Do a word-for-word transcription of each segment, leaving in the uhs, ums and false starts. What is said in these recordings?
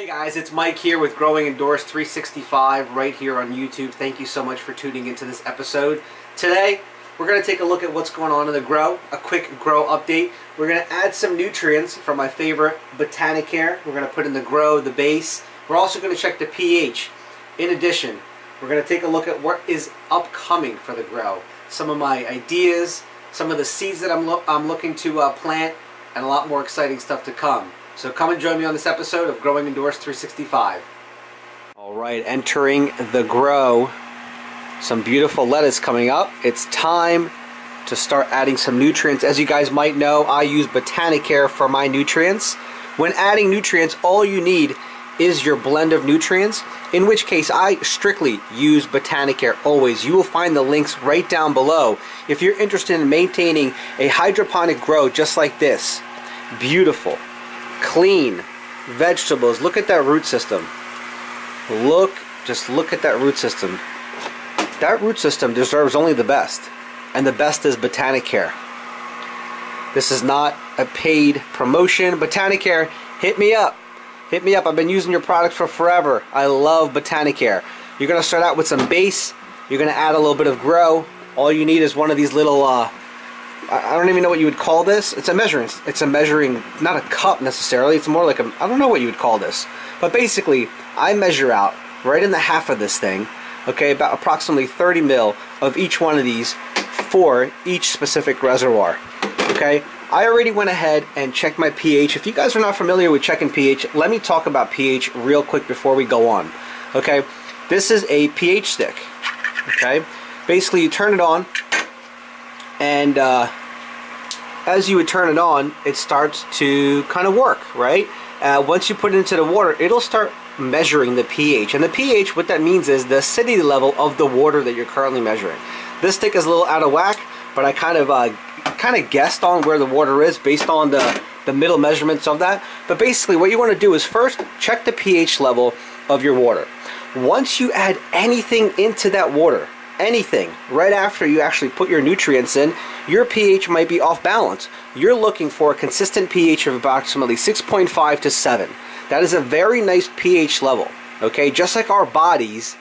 Hey guys, it's Mike here with Growing Indoors three sixty-five right here on YouTube. Thank you so much for tuning into this episode. Today, we're going to take a look at what's going on in the grow, a quick grow update. We're going to add some nutrients from my favorite Botanicare. We're going to put in the grow, the base. We're also going to check the pH. In addition, we're going to take a look at what is upcoming for the grow. Some of my ideas, some of the seeds that I'm, lo I'm looking to uh, plant, and a lot more exciting stuff to come. So come and join me on this episode of Growing Indoors three sixty-five. All right, entering the grow. Some beautiful lettuce coming up. It's time to start adding some nutrients. As you guys might know, I use Botanicare for my nutrients. When adding nutrients, all you need is your blend of nutrients, in which case I strictly use Botanicare always. You will find the links right down below. If you're interested in maintaining a hydroponic grow just like this, beautiful, clean vegetables. Look at that root system. Look, just look at that root system. That root system deserves only the best, and the best is Botanicare. This is not a paid promotion. Botanicare, hit me up. Hit me up. I've been using your products for forever. I love Botanicare. You're going to start out with some base. You're going to add a little bit of grow. All you need is one of these little uh, I don't even know what you would call this. It's a measuring, it's a measuring, not a cup necessarily, it's more like a, I don't know what you would call this. But basically, I measure out right in the half of this thing, okay, about approximately thirty mil of each one of these for each specific reservoir, okay? I already went ahead and checked my pH. If you guys are not familiar with checking pH, let me talk about pH real quick before we go on, okay? This is a pH stick, okay? Basically, you turn it on, and uh, as you would turn it on, it starts to kind of work, right? Uh, once you put it into the water, it'll start measuring the pH. And the pH, what that means is the acidity level of the water that you're currently measuring. This stick is a little out of whack, but I kind of uh, kind of guessed on where the water is based on the, the middle measurements of that. But basically, what you want to do is first check the pH level of your water. Once you add anything into that water, anything right after you actually put your nutrients in, your pH might be off balance. You're looking for a consistent pH of approximately six point five to seven. That is a very nice pH level, okay? Just like our bodies,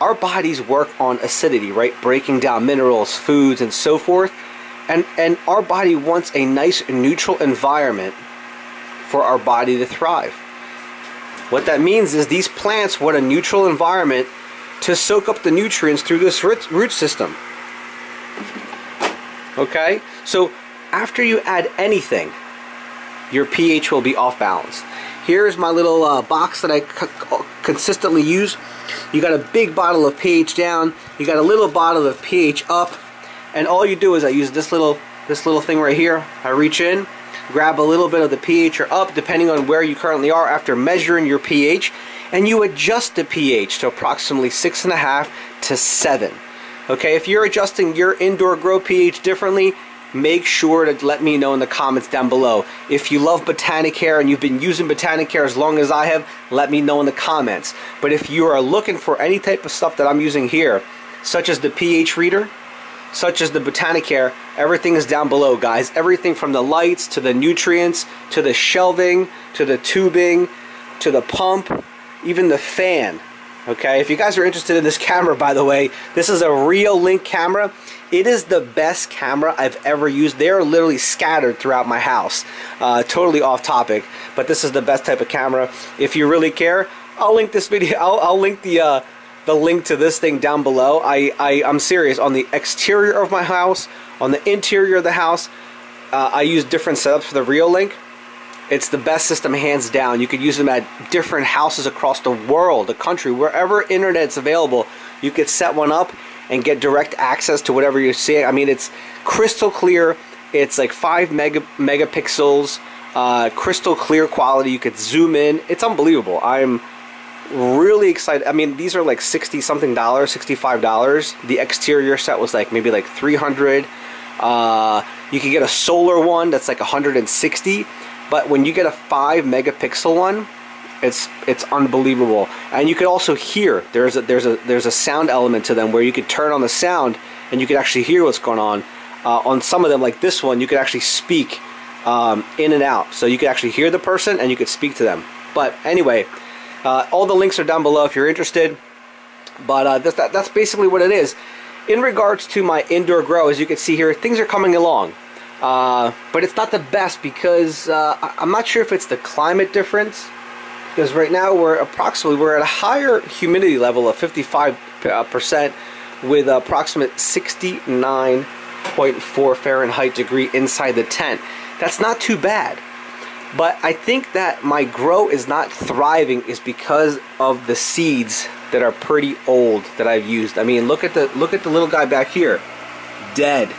our bodies work on acidity, right? Breaking down minerals, foods, and so forth. And, and our body wants a nice neutral environment for our body to thrive. What that means is these plants want a neutral environment to soak up the nutrients through this root system. Okay, so after you add anything, your pH will be off balance. Here's my little uh, box that I consistently use. You got a big bottle of pH down, you got a little bottle of pH up, and all you do is I use this little this little thing right here. I reach in, grab a little bit of the pH or up, depending on where you currently are after measuring your pH, and you adjust the pH to approximately six and a half to seven. Okay, if you're adjusting your indoor grow pH differently, make sure to let me know in the comments down below. If you love Botanicare and you've been using Botanicare as long as I have, let me know in the comments. But if you are looking for any type of stuff that I'm using here, such as the pH reader, such as the Botanicare, everything is down below, guys. Everything from the lights, to the nutrients, to the shelving, to the tubing, to the pump, even the fan, okay? If you guys are interested in this camera, by the way, this is a Reolink camera. It is the best camera I've ever used. They are literally scattered throughout my house. Uh, totally off topic, but this is the best type of camera. If you really care, I'll link this video, I'll, I'll link the, uh, the link to this thing down below. I, I, I'm serious, on the exterior of my house, on the interior of the house, uh, I use different setups for the Reolink. It's the best system, hands down. You could use them at different houses across the world, the country, wherever internet's available, you could set one up and get direct access to whatever you're seeing. I mean, it's crystal clear. It's like five mega, megapixels, uh, crystal clear quality. You could zoom in. It's unbelievable. I'm really excited. I mean, these are like sixty something dollars, sixty-five dollars. The exterior set was like maybe like three hundred. Uh, you could get a solar one that's like one hundred sixty. But when you get a five megapixel one, it's it's unbelievable. And you could also hear, there's a there's a there's a sound element to them where you could turn on the sound and you could actually hear what's going on. Uh, on some of them, like this one, you could actually speak um, in and out. So you could actually hear the person and you could speak to them. But anyway, uh, all the links are down below if you're interested. But uh, that's, that, that's basically what it is. In regards to my indoor grow, as you can see here, things are coming along. Uh, but it's not the best because uh, I'm not sure if it's the climate difference. Because right now we're approximately, we're at a higher humidity level of fifty-five percent with approximate sixty-nine point four Fahrenheit degree inside the tent. That's not too bad. But I think that my grow is not thriving is because of the seeds that are pretty old that I've used. I mean, look at the look at the little guy back here. Dead.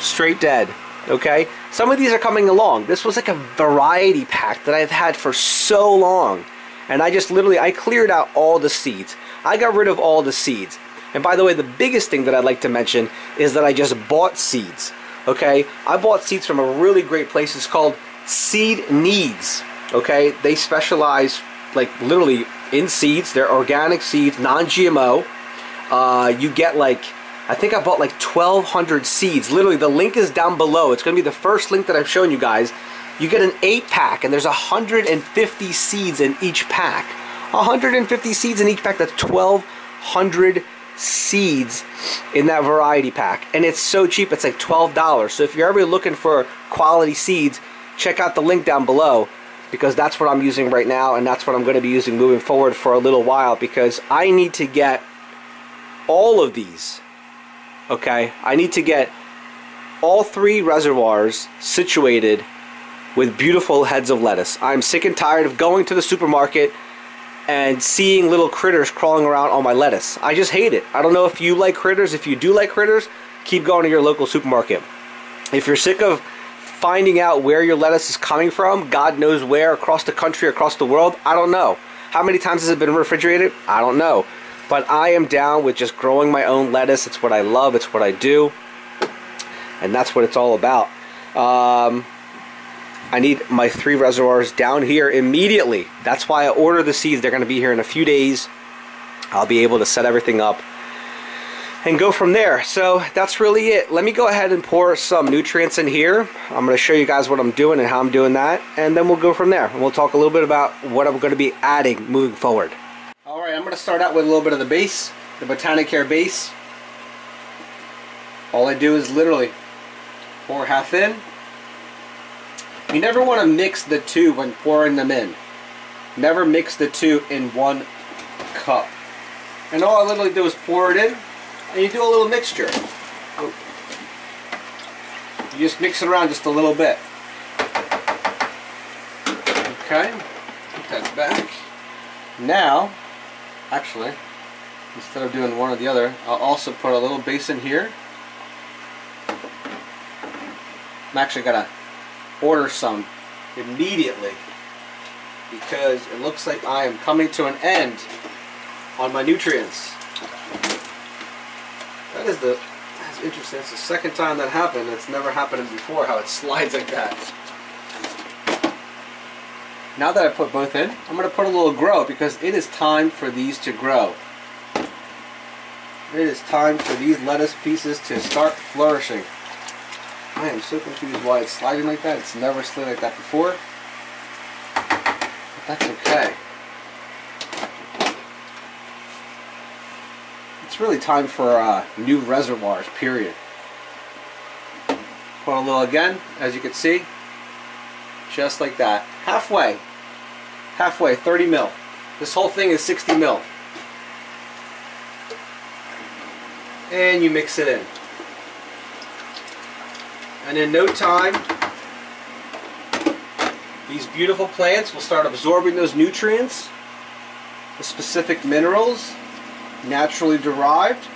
Straight dead. Okay? Some of these are coming along. This was like a variety pack that I've had for so long. And I just literally, I cleared out all the seeds. I got rid of all the seeds. And by the way, the biggest thing that I'd like to mention is that I just bought seeds. Okay? I bought seeds from a really great place. It's called Seed Needs. Okay? They specialize, like, literally in seeds. They're organic seeds, non G M O. Uh, you get like, I think I bought like twelve hundred seeds. Literally, the link is down below. It's going to be the first link that I've shown you guys. You get an eight pack, and there's one hundred fifty seeds in each pack. one hundred fifty seeds in each pack. That's twelve hundred seeds in that variety pack, and it's so cheap. It's like twelve dollars. So if you're ever looking for quality seeds, check out the link down below, because that's what I'm using right now, and that's what I'm going to be using moving forward for a little while, because I need to get all of these. Okay, I need to get all three reservoirs situated with beautiful heads of lettuce. I'm sick and tired of going to the supermarket and seeing little critters crawling around on my lettuce. I just hate it. I don't know if you like critters. If you do like critters, keep going to your local supermarket. If you're sick of finding out where your lettuce is coming from, God knows where, across the country, across the world, I don't know. How many times has it been refrigerated? I don't know. But I am down with just growing my own lettuce. It's what I love, it's what I do, and that's what it's all about. Um, I need my three reservoirs down here immediately. That's why I ordered the seeds. They're going to be here in a few days. I'll be able to set everything up and go from there. So that's really it. Let me go ahead and pour some nutrients in here. I'm going to show you guys what I'm doing and how I'm doing that, and then we'll go from there. And we'll talk a little bit about what I'm going to be adding moving forward. All right, I'm going to start out with a little bit of the base, the Botanicare base. All I do is literally pour half in. You never want to mix the two when pouring them in. Never mix the two in one cup. And all I literally do is pour it in. And you do a little mixture. You just mix it around just a little bit. Okay, put that back. Now, actually, instead of doing one or the other, I'll also put a little base in here. I'm actually gonna order some immediately because it looks like I am coming to an end on my nutrients. That is the, that's interesting. It's the second time that happened. It's never happened before, how it slides like that. Now that I put both in, I'm going to put a little grow because it is time for these to grow. It is time for these lettuce pieces to start flourishing. I am so confused why it's sliding like that. It's never slid like that before. But that's okay. It's really time for uh, new reservoirs, period. Put a little again, as you can see, just like that. Halfway, halfway, thirty mil. This whole thing is sixty mil. And you mix it in. And in no time, these beautiful plants will start absorbing those nutrients, the specific minerals, naturally derived,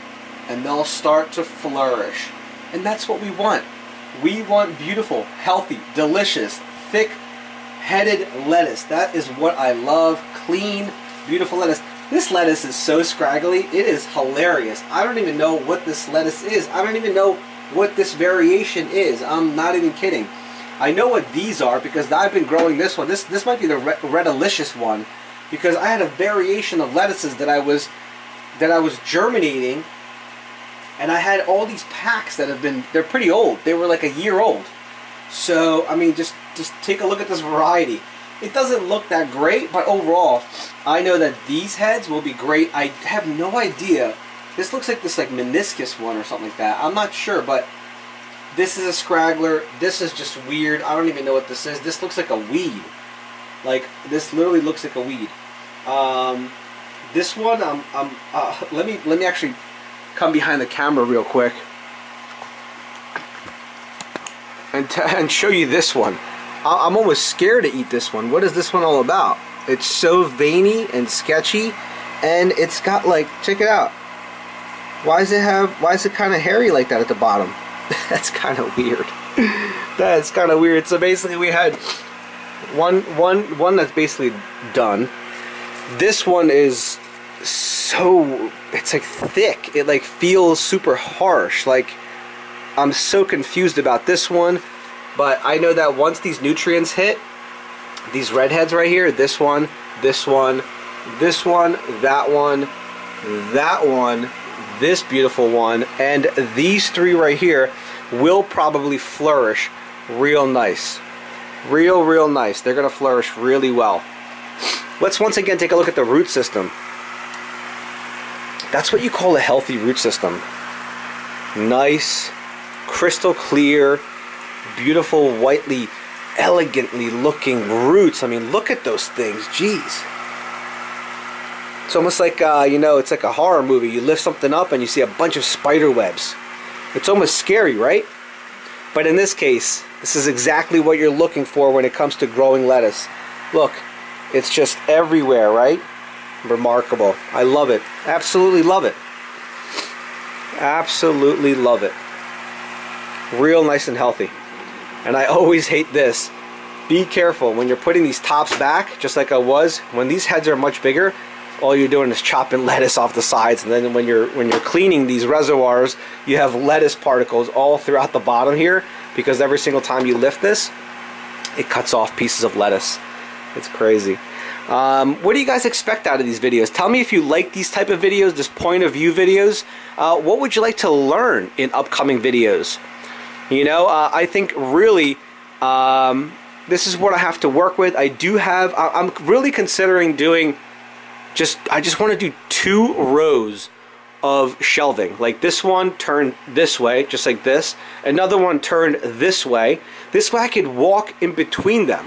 and they'll start to flourish. And that's what we want. We want beautiful, healthy, delicious, thick-headed lettuce. That is what I love. Clean, beautiful lettuce. This lettuce is so scraggly. It is hilarious. I don't even know what this lettuce is. I don't even know what this variation is. I'm not even kidding. I know what these are because I've been growing this one. This, this might be the redalicious one because I had a variation of lettuces that I was that I was germinating, and I had all these packs that have been, they're pretty old. They were like a year old. So, I mean, just, just take a look at this variety. It doesn't look that great, but overall, I know that these heads will be great. I have no idea. This looks like this like meniscus one or something like that. I'm not sure, but this is a scraggler. This is just weird. I don't even know what this is. This looks like a weed. Like, this literally looks like a weed. Um, this one, I'm, I'm, uh, let me, let me actually come behind the camera real quick and, t and show you this one. I'm almost scared to eat this one. What is this one all about? It's so veiny and sketchy, and it's got like, check it out. Why does it have, why is it kind of hairy like that at the bottom? That's kind of weird. That's kind of weird. So basically we had one, one, one that's basically done. This one is so, it's like thick. It like feels super harsh. Like, I'm so confused about this one. But I know that once these nutrients hit, these redheads right here, this one, this one, this one, that one, that one, this beautiful one, and these three right here will probably flourish real nice. Real, real nice. They're going to flourish really well. Let's once again take a look at the root system. That's what you call a healthy root system. Nice, crystal clear, beautiful, whitely, elegantly looking roots. I mean, look at those things. Jeez. It's almost like, uh, you know, it's like a horror movie. You lift something up and you see a bunch of spider webs. It's almost scary, right? But in this case, this is exactly what you're looking for when it comes to growing lettuce. Look, it's just everywhere, right? Remarkable. I love it. Absolutely love it. Absolutely love it. Real nice and healthy. And I always hate this. Be careful when you're putting these tops back, just like I was. When these heads are much bigger, all you're doing is chopping lettuce off the sides, and then when you're when you're cleaning these reservoirs, you have lettuce particles all throughout the bottom here, because every single time you lift this, it cuts off pieces of lettuce. It's crazy. Um, what do you guys expect out of these videos? Tell me if you like these type of videos, this point of view videos. Uh, what would you like to learn in upcoming videos? You know, uh, I think really um, this is what I have to work with. I do have, I, I'm really considering doing just, I just want to do two rows of shelving. Like this one turned this way, just like this. Another one turned this way. This way I could walk in between them.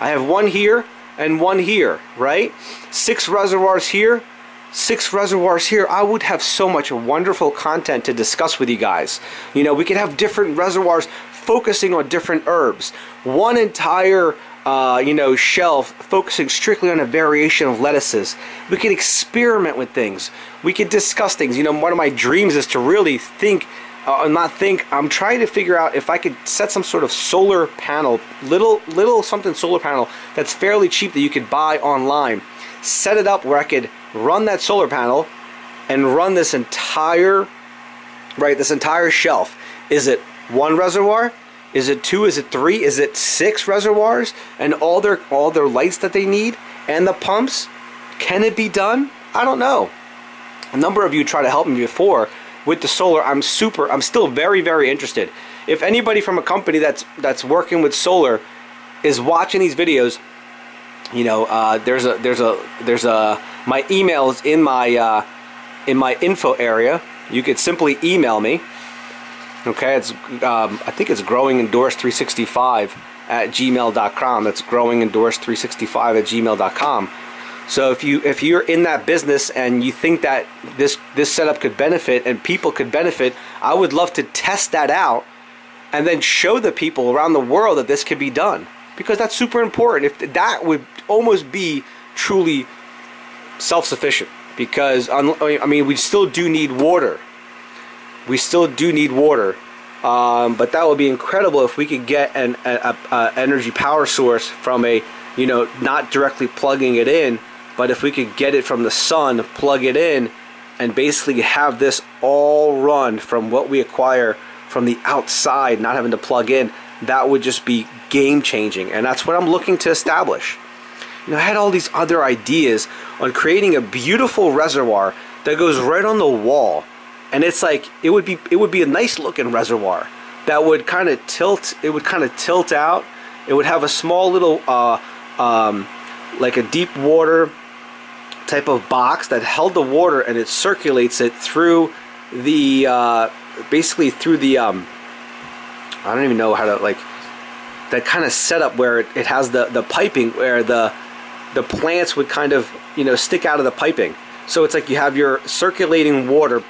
I have one here and one here, right? Six reservoirs here. Six reservoirs here. I would have so much wonderful content to discuss with you guys. You know, we could have different reservoirs focusing on different herbs. One entire, uh, you know, shelf focusing strictly on a variation of lettuces. We could experiment with things. We could discuss things. You know, one of my dreams is to really think, uh, not think, I'm trying to figure out if I could set some sort of solar panel, little, little something solar panel that's fairly cheap that you could buy online. Set it up where I could run that solar panel and run this entire, right, this entire shelf. Is it one reservoir? Is it two? Is it three? Is it six reservoirs? And all their all their lights that they need and the pumps? Can it be done? I don't know. A number of you tried to help me before with the solar. I'm super, I'm still very, very interested. If anybody from a company that's that's working with solar is watching these videos, you know, uh, there's a there's a there's a my email's in my uh, in my info area. You could simply email me. Okay, it's um, I think it's growing indoors three sixty-five at gmail dot com. That's growing indoors three sixty-five at gmail dot com. So if you if you're in that business and you think that this this setup could benefit and people could benefit, I would love to test that out and then show the people around the world that this could be done. Because that's super important. If that would almost be truly self-sufficient, because I mean we still do need water. We still do need water, um, but that would be incredible if we could get an a, a energy power source from a, you know, not directly plugging it in, but if we could get it from the sun, plug it in, and basically have this all run from what we acquire from the outside, not having to plug in. That would just be game-changing, and that's what I'm looking to establish. You know, I had all these other ideas on creating a beautiful reservoir that goes right on the wall, and it's like it would be it would be a nice-looking reservoir that would kind of tilt. It would kind of tilt out. It would have a small little uh, um, like a deep water type of box that held the water, and it circulates it through the uh, basically through the um, I don't even know how to like that kind of setup where it, it has the the piping where the the plants would kind of, you know, stick out of the piping. So it's like you have your circulating water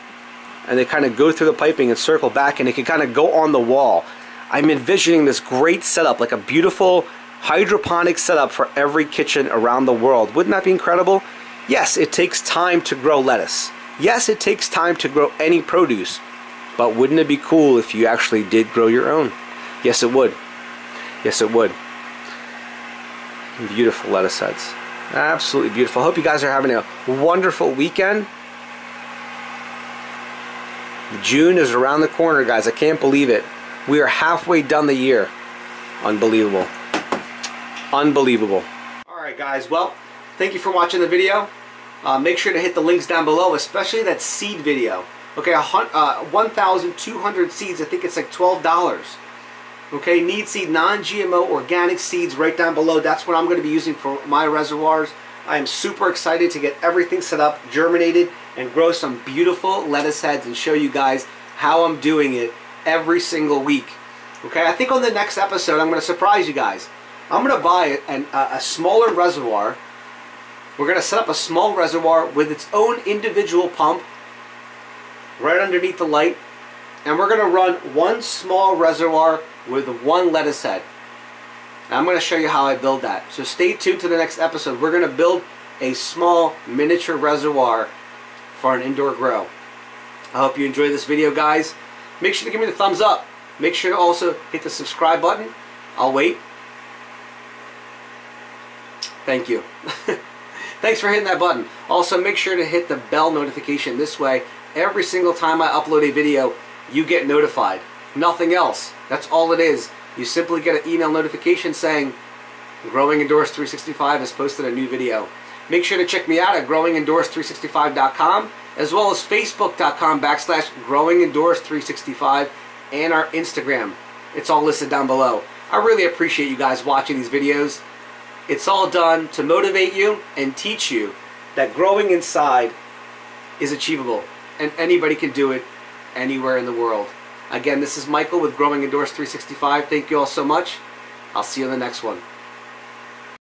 and they kind of go through the piping and circle back, and it can kind of go on the wall. I'm envisioning this great setup, like a beautiful hydroponic setup for every kitchen around the world. Wouldn't that be incredible? Yes, it takes time to grow lettuce. Yes, it takes time to grow any produce. But wouldn't it be cool if you actually did grow your own? Yes, it would. Yes, it would. Beautiful lettuce heads. Absolutely beautiful. I hope you guys are having a wonderful weekend. June is around the corner, guys. I can't believe it. We are halfway done the year. Unbelievable. Unbelievable. Alright, guys. Well, thank you for watching the video. Uh, make sure to hit the links down below, especially that seed video. Okay, uh, one thousand two hundred seeds. I think it's like twelve dollars. Okay, need seed, non-G M O, organic seeds right down below. That's what I'm going to be using for my reservoirs. I am super excited to get everything set up, germinated, and grow some beautiful lettuce heads and show you guys how I'm doing it every single week. Okay, I think on the next episode, I'm going to surprise you guys. I'm going to buy an, a, a smaller reservoir. We're going to set up a small reservoir with its own individual pump right underneath the light. And we're going to run one small reservoir with one lettuce head. And I'm going to show you how I build that. So stay tuned to the next episode. We're going to build a small miniature reservoir for an indoor grow. I hope you enjoyed this video, guys. Make sure to give me the thumbs up. Make sure to also hit the subscribe button. I'll wait. Thank you. Thanks for hitting that button. Also, make sure to hit the bell notification. This way, every single time I upload a video, you get notified. Nothing else. That's all it is. You simply get an email notification saying Growing Indoors three sixty-five has posted a new video. Make sure to check me out at growing indoors three sixty-five dot com, as well as facebook.com backslash growingindoors365 and our Instagram. It's all listed down below. I really appreciate you guys watching these videos. It's all done to motivate you and teach you that growing inside is achievable and anybody can do it anywhere in the world. Again, this is Michael with Growing Indoors three sixty-five. Thank you all so much. I'll see you in the next one.